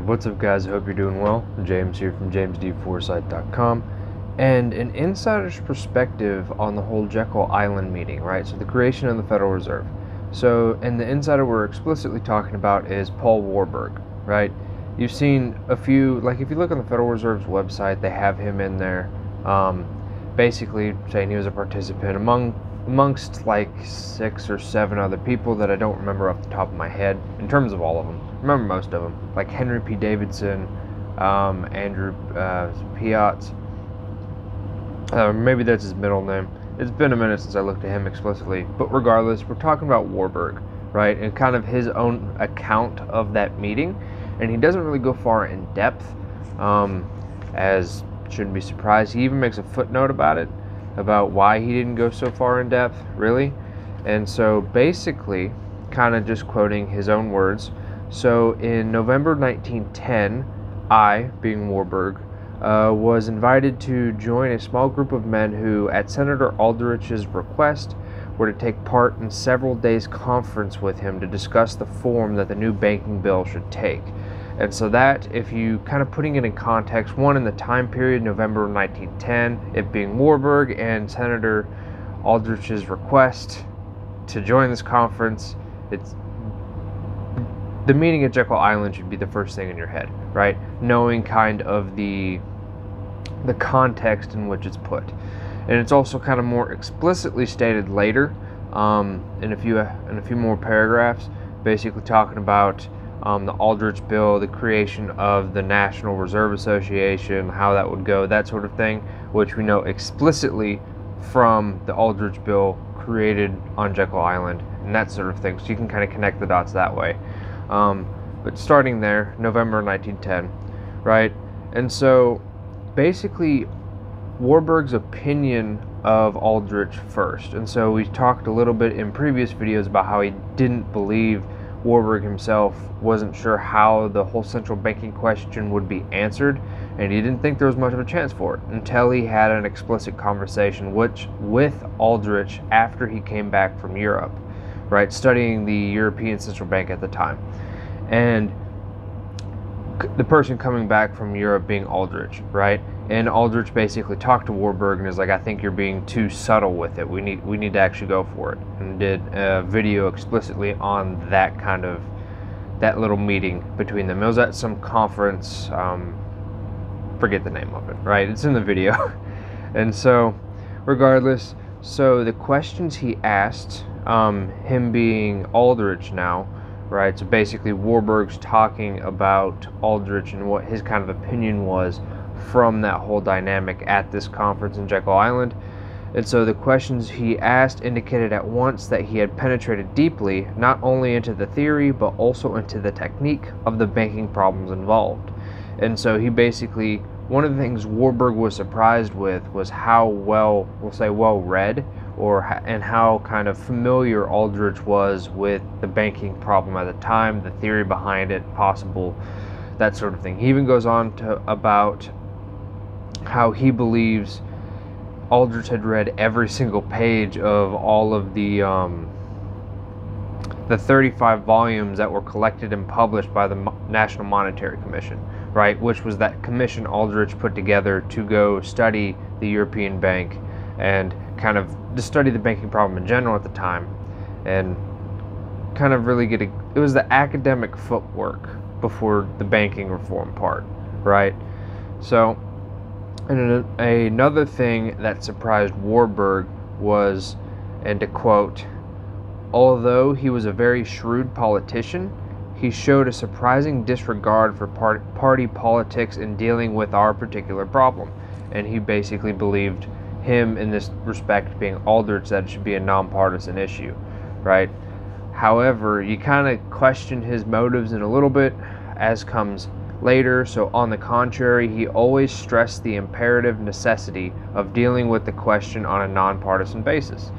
Alright, what's up guys, I hope you're doing well. James here from jamesdforsythe.com and an insider's perspective on the whole Jekyll Island meeting, right? So the creation of the Federal Reserve. So, and the insider we're explicitly talking about is Paul Warburg, right? You've seen a few, like if you look on the Federal Reserve's website, they have him in there basically saying he was a participant amongst like 6 or 7 other people that I don't remember off the top of my head in terms of all of them. Remember most of them, like Henry P Davidson, Andrew Piotz, maybe that's his middle name. It's been a minute since I looked at him explicitly, but regardless, we're talking about Warburg, right, and kind of his own account of that meeting, and he doesn't really go far in depth, as shouldn't be surprised. He even makes a footnote about it, about why he didn't go so far in depth, really, and so basically, kind of just quoting his own words. So in November 1910, I, being Warburg, was invited to join a small group of men who, at Senator Aldrich's request, were to take part in several days' conference with him to discuss the form that the new banking bill should take. And so that, if you kind of putting it in context, one, in the time period, November 1910, it being Warburg and Senator Aldrich's request to join this conference, it's the meeting at Jekyll Island should be the first thing in your head, right? Knowing kind of the context in which it's put. And it's also kind of more explicitly stated later in a few more paragraphs, basically talking about the Aldrich Bill, the creation of the National Reserve Association, how that would go, that sort of thing, which we know explicitly from the Aldrich Bill created on Jekyll Island and that sort of thing. So you can kind of connect the dots that way. But starting there, November 1910, right? And so basically Warburg's opinion of Aldrich first. And so we talked a little bit in previous videos about how he didn't believe Warburg himself wasn't sure how the whole central banking question would be answered, and he didn't think there was much of a chance for it until he had an explicit conversation with Aldrich after he came back from Europe, right, studying the European Central Bank at the time. And the person coming back from Europe being Aldrich, right? And Aldrich basically talked to Warburg and is like, I think you're being too subtle with it. We need to actually go for it. And did a video explicitly on that kind of, that little meeting between them. It was at some conference, forget the name of it, right? It's in the video. And so, regardless, so the questions he asked, him being Aldrich now, right? So basically Warburg's talking about Aldrich and what his kind of opinion was from that whole dynamic at this conference in Jekyll Island. And so the questions he asked indicated at once that he had penetrated deeply, not only into the theory, but also into the technique of the banking problems involved. And so he basically, one of the things Warburg was surprised with was how well, we'll say well-read, and how kind of familiar Aldrich was with the banking problem at the time, the theory behind it, possible, that sort of thing. He even goes on to about how he believes Aldrich had read every single page of all of the 35 volumes that were collected and published by the National Monetary Commission, right, which was that commission Aldrich put together to go study the European Bank and kind of to study the banking problem in general at the time, and kind of really get it was the academic footwork before the banking reform part, right? So, and another thing that surprised Warburg was, and to quote, although he was a very shrewd politician, he showed a surprising disregard for party politics in dealing with our particular problem. And he basically believed, him in this respect being Aldrich, that it should be a nonpartisan issue, right? However, you kind of question his motives in a little bit, as comes later. So on the contrary, he always stressed the imperative necessity of dealing with the question on a nonpartisan basis.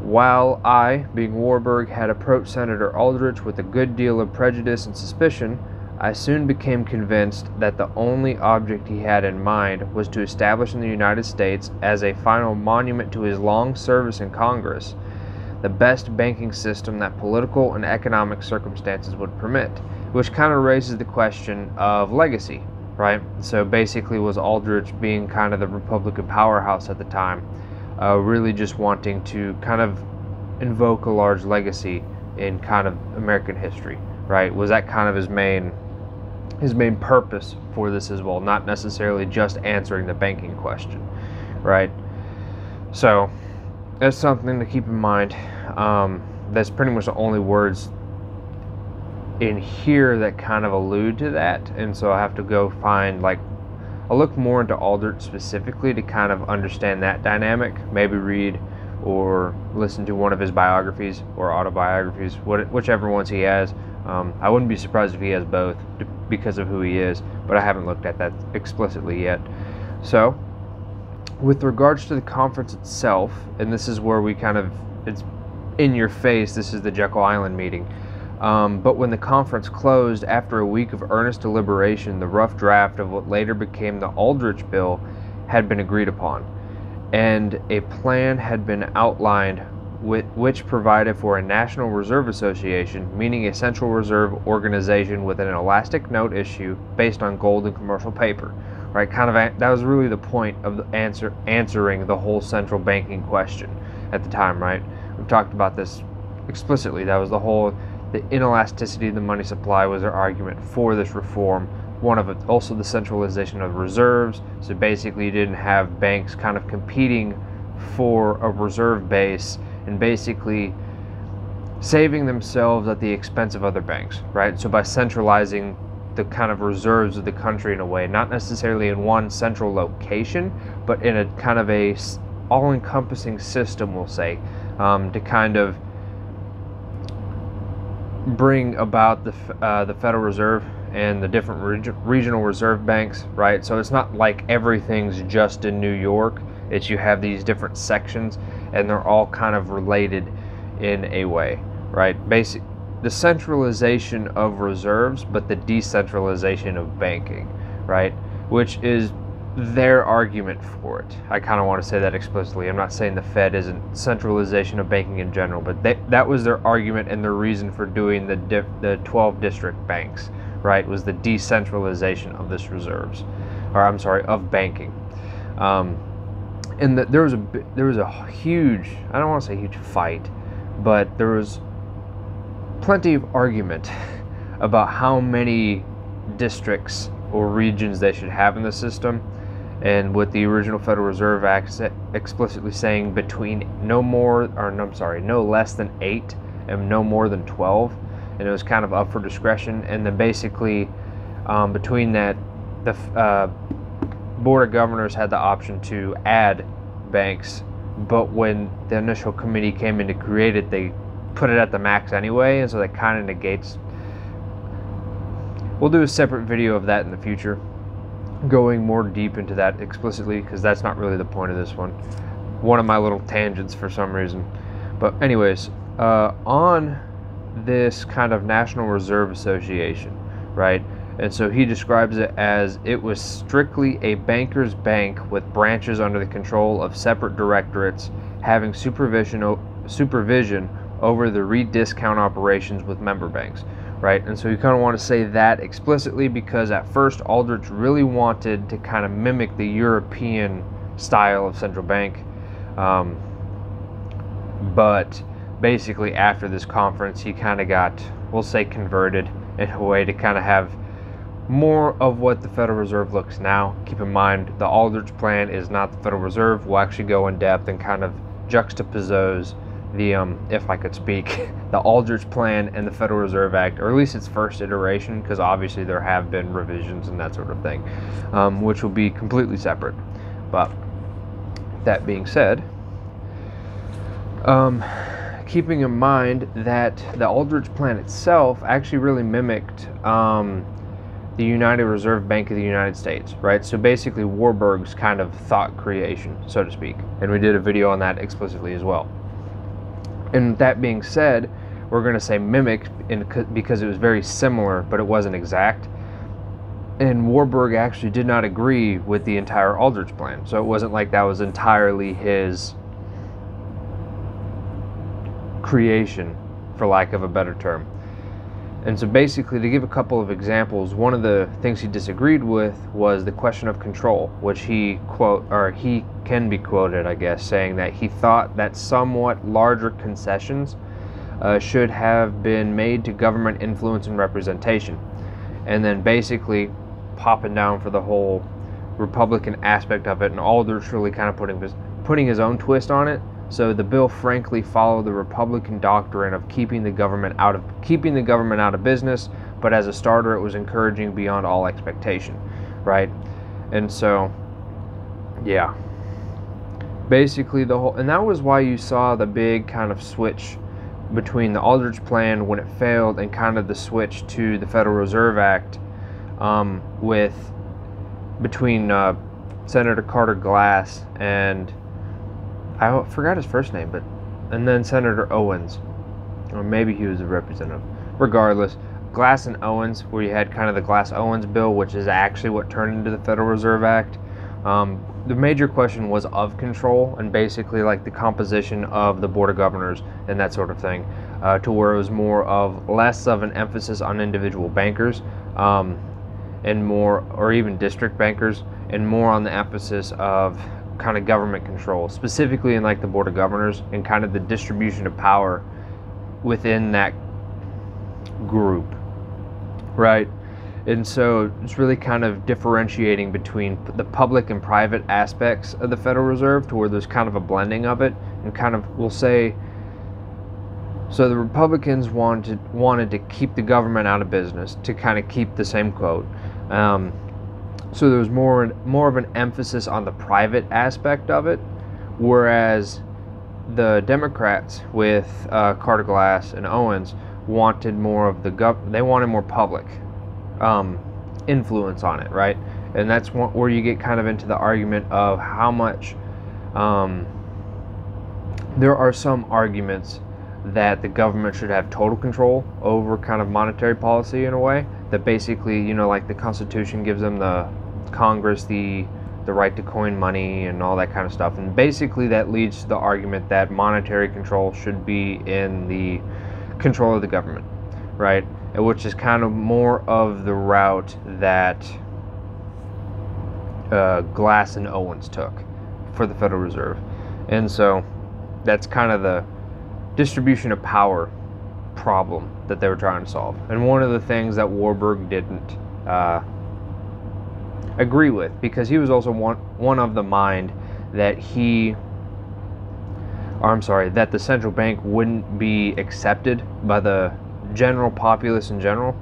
While I, being Warburg, had approached Senator Aldrich with a good deal of prejudice and suspicion, I soon became convinced that the only object he had in mind was to establish in the United States, as a final monument to his long service in Congress, the best banking system that political and economic circumstances would permit, which kind of raises the question of legacy, right? So basically, was Aldrich, being kind of the Republican powerhouse at the time, really just wanting to kind of invoke a large legacy in kind of American history, right? Was that kind of his main purpose for this as well, not necessarily just answering the banking question, right? So that's something to keep in mind. That's pretty much the only words in here that kind of allude to that, and so I have to go find, like, I'll look more into Aldrich specifically to kind of understand that dynamic, maybe read or listen to one of his biographies or autobiographies, whichever ones he has. I wouldn't be surprised if he has both because of who he is, but I haven't looked at that explicitly yet. So with regards to the conference itself, and this is where we kind of, it's in your face, this is the Jekyll Island meeting. But when the conference closed after a week of earnest deliberation, the rough draft of what later became the Aldrich Bill had been agreed upon, and a plan had been outlined which provided for a National Reserve Association, meaning a central reserve organization with an elastic note issue based on gold and commercial paper, right? Kind of that was really the point of the answering the whole central banking question at the time, right? We've talked about this explicitly. That was the whole, the inelasticity of the money supply was their argument for this reform. One of it, also the centralization of reserves. So basically you didn't have banks kind of competing for a reserve base and basically saving themselves at the expense of other banks, right? So by centralizing the kind of reserves of the country in a way, not necessarily in one central location, but in a kind of a all-encompassing system, we'll say, to kind of bring about the Federal Reserve and the different regional reserve banks, right? So it's not like everything's just in New York. It's you have these different sections, and they're all kind of related in a way, right? Basically, the centralization of reserves, but the decentralization of banking, right? Which is their argument for it. I kind of want to say that explicitly. I'm not saying the Fed isn't centralization of banking in general, but that was their argument and their reason for doing the 12 district banks, right? Was the decentralization of this reserves, or I'm sorry, of banking. And there was a huge, I don't want to say huge fight, but there was plenty of argument about how many districts or regions they should have in the system, and with the original Federal Reserve Act explicitly saying between no less than 8 and no more than 12, and it was kind of up for discretion. And then basically between that, the Board of Governors had the option to add banks, but when the initial committee came in to create it, they put it at the max anyway, and so that kind of negates. We'll do a separate video of that in the future, going more deep into that explicitly, because that's not really the point of this one. One of my little tangents for some reason. But anyways, on this kind of National Reserve Association, right? And so he describes it as, it was strictly a banker's bank with branches under the control of separate directorates, having supervision over the rediscount operations with member banks, right? And so you kind of want to say that explicitly, because at first Aldrich really wanted to kind of mimic the European style of central bank. But basically after this conference, he kind of got, we'll say, converted in a way to kind of have more of what the Federal Reserve looks now. Keep in mind, the Aldrich Plan is not the Federal Reserve. We'll actually go in depth and kind of juxtapose the, if I could speak, the Aldrich Plan and the Federal Reserve Act, or at least its first iteration, because obviously there have been revisions and that sort of thing, which will be completely separate. But that being said, keeping in mind that the Aldrich Plan itself actually really mimicked the United Reserve Bank of the United States, right? So basically Warburg's kind of thought creation, so to speak. And we did a video on that explicitly as well. And that being said, we're going to say mimic because it was very similar, but it wasn't exact. And Warburg actually did not agree with the entire Aldrich Plan. So it wasn't like that was entirely his creation, for lack of a better term. And so basically, to give a couple of examples, one of the things he disagreed with was the question of control, which he can be quoted, I guess, saying that he thought that somewhat larger concessions should have been made to government influence and representation. And then basically popping down for the whole Republican aspect of it, and Aldrich really kind of putting his own twist on it. So the bill frankly followed the Republican doctrine of keeping the government out of business, but as a starter it was encouraging beyond all expectation, right? And so yeah. Basically and that was why you saw the big kind of switch between the Aldrich Plan when it failed and kind of the switch to the Federal Reserve Act between Senator Carter Glass and I forgot his first name, and then Senator Owens, or maybe he was a representative. Regardless, Glass and Owens, where you had kind of the Glass-Owens bill, which is actually what turned into the Federal Reserve Act. The major question was of control and basically like the composition of the Board of Governors and that sort of thing, to where it was more of less of an emphasis on individual bankers, and more, or even district bankers, and more on the emphasis of kind of government control, specifically in like the Board of Governors and kind of the distribution of power within that group, right? And so it's really kind of differentiating between the public and private aspects of the Federal Reserve, to where there's kind of a blending of it, and kind of, we'll say, so the Republicans wanted to keep the government out of business, to kind of keep the same quote. So there was more of an emphasis on the private aspect of it, whereas the Democrats with Carter Glass and Owens wanted more of the public influence on it, right? And that's where you get kind of into the argument of how much there are some arguments that the government should have total control over kind of monetary policy in a way that basically, you know, like the Constitution gives them the Congress the right to coin money and all that kind of stuff, and basically that leads to the argument that monetary control should be in the control of the government, right? Which is kind of more of the route that Glass and Owens took for the Federal Reserve. And so that's kind of the distribution of power problem that they were trying to solve, and one of the things that Warburg didn't agree with, because he was also one of the mind that that the central bank wouldn't be accepted by the general populace in general,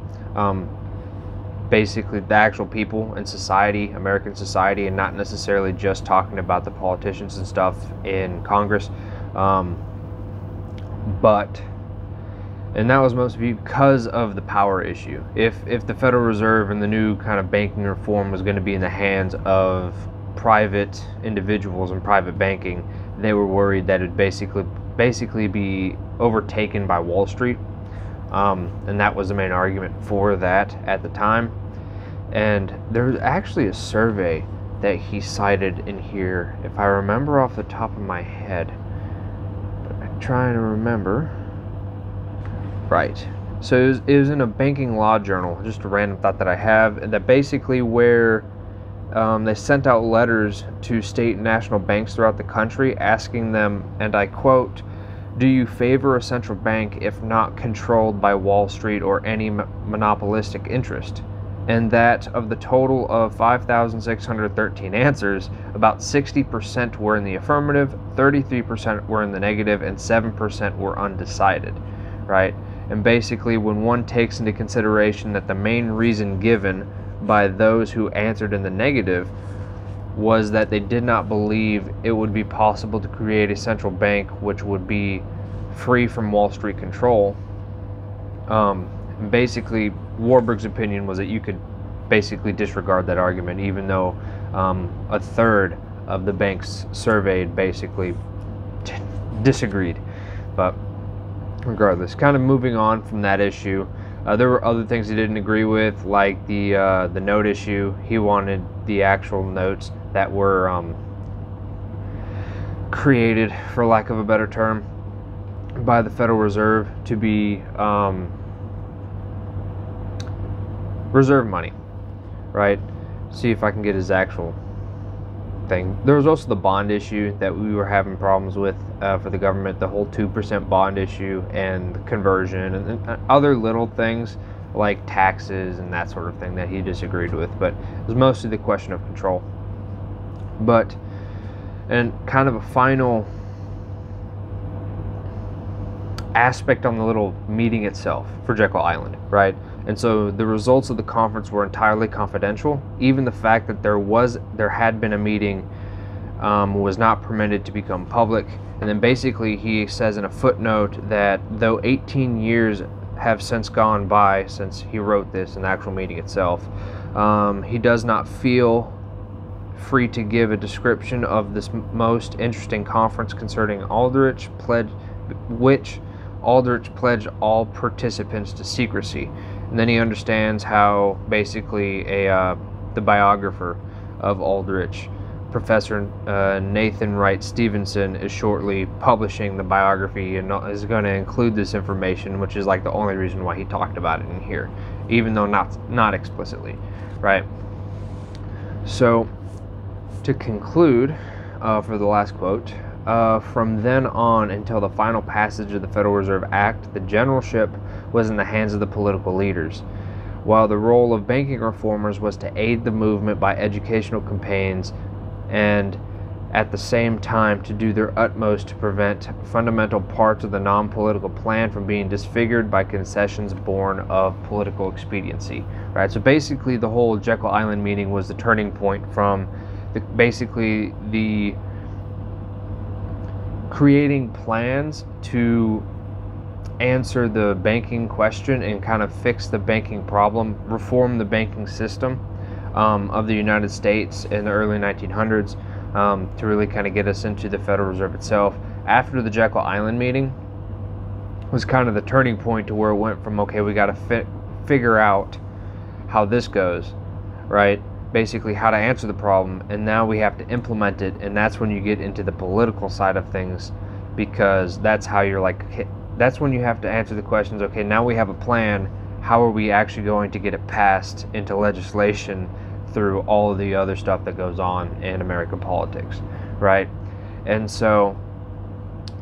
basically the actual people in society, American society, and not necessarily just talking about the politicians and stuff in Congress. And that was mostly because of the power issue. If the Federal Reserve and the new kind of banking reform was going to be in the hands of private individuals and private banking, they were worried that it'd basically be overtaken by Wall Street, and that was the main argument for that at the time. And there's actually a survey that he cited in here, if I remember off the top of my head. Trying to remember right, so it was in a banking law journal, just a random thought that I have, that basically where they sent out letters to state and national banks throughout the country asking them, and I quote, "Do you favor a central bank if not controlled by Wall Street or any monopolistic interest?" And that of the total of 5,613 answers, about 60% were in the affirmative, 33% were in the negative, and 7% were undecided, right? And basically, when one takes into consideration that the main reason given by those who answered in the negative was that they did not believe it would be possible to create a central bank which would be free from Wall Street control, basically Warburg's opinion was that you could basically disregard that argument, even though a third of the banks surveyed basically disagreed. But regardless, kind of moving on from that issue, there were other things he didn't agree with, like the note issue. He wanted the actual notes that were created, for lack of a better term, by the Federal Reserve to be reserve money, right? See if I can get his actual thing. There was also the bond issue that we were having problems with for the government, the whole 2% bond issue and the conversion and other little things like taxes and that sort of thing that he disagreed with, but it was mostly the question of control. But, and kind of a final aspect on the little meeting itself for Jekyll Island, right? And so the results of the conference were entirely confidential. Even the fact that there had been a meeting was not permitted to become public. And then basically he says in a footnote that though 18 years have since gone by since he wrote this in the actual meeting itself, he does not feel free to give a description of this most interesting conference concerning Aldrich, which Aldrich pledged all participants to secrecy. And then he understands how basically the biographer of Aldrich, Professor Nathan Wright Stevenson, is shortly publishing the biography and is going to include this information, which is like the only reason why he talked about it in here, even though not explicitly, right? So to conclude, for the last quote, from then on until the final passage of the Federal Reserve Act, the generalship was in the hands of the political leaders, while the role of banking reformers was to aid the movement by educational campaigns and at the same time to do their utmost to prevent fundamental parts of the non-political plan from being disfigured by concessions born of political expediency. Right? So basically the whole Jekyll Island meeting was the turning point from the creating plans to answer the banking question and kind of fix the banking problem, reform the banking system of the United States in the early 1900s to really kind of get us into the Federal Reserve itself. After the Jekyll Island meeting was kind of the turning point to where it went from, okay, we got to figure out how this goes, right? Basically how to answer the problem, and now we have to implement it, and that's when you get into the political side of things, because that's how you're like, okay, that's when you have to answer the questions, okay, now we have a plan, how are we actually going to get it passed into legislation through all of the other stuff that goes on in American politics, right? And so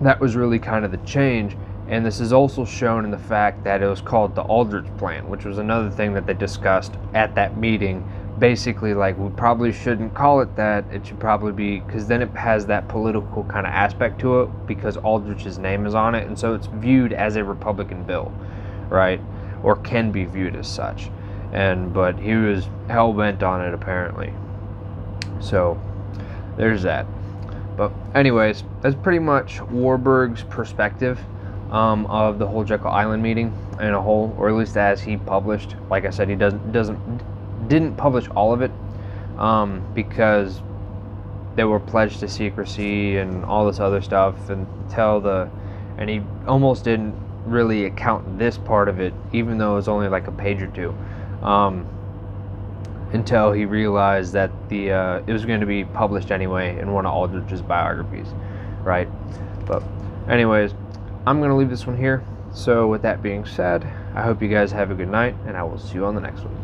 that was really kind of the change. And this is also shown in the fact that it was called the Aldrich Plan, which was another thing that they discussed at that meeting. Basically, like, we probably shouldn't call it that. It should probably be, because then it has that political kind of aspect to it, because Aldrich's name is on it, and so it's viewed as a Republican bill, right? Or can be viewed as such. And but he was hell-bent on it, apparently. So there's that. But anyways, that's pretty much Warburg's perspective of the whole Jekyll Island meeting in a whole, or at least as he published. Like I said, he didn't publish all of it because they were pledged to secrecy and all this other stuff, and he almost didn't really account this part of it, even though it was only like a page or two, until he realized that it was going to be published anyway in one of Aldrich's biographies, right? But anyways, I'm going to leave this one here. So with that being said, I hope you guys have a good night, and I will see you on the next one.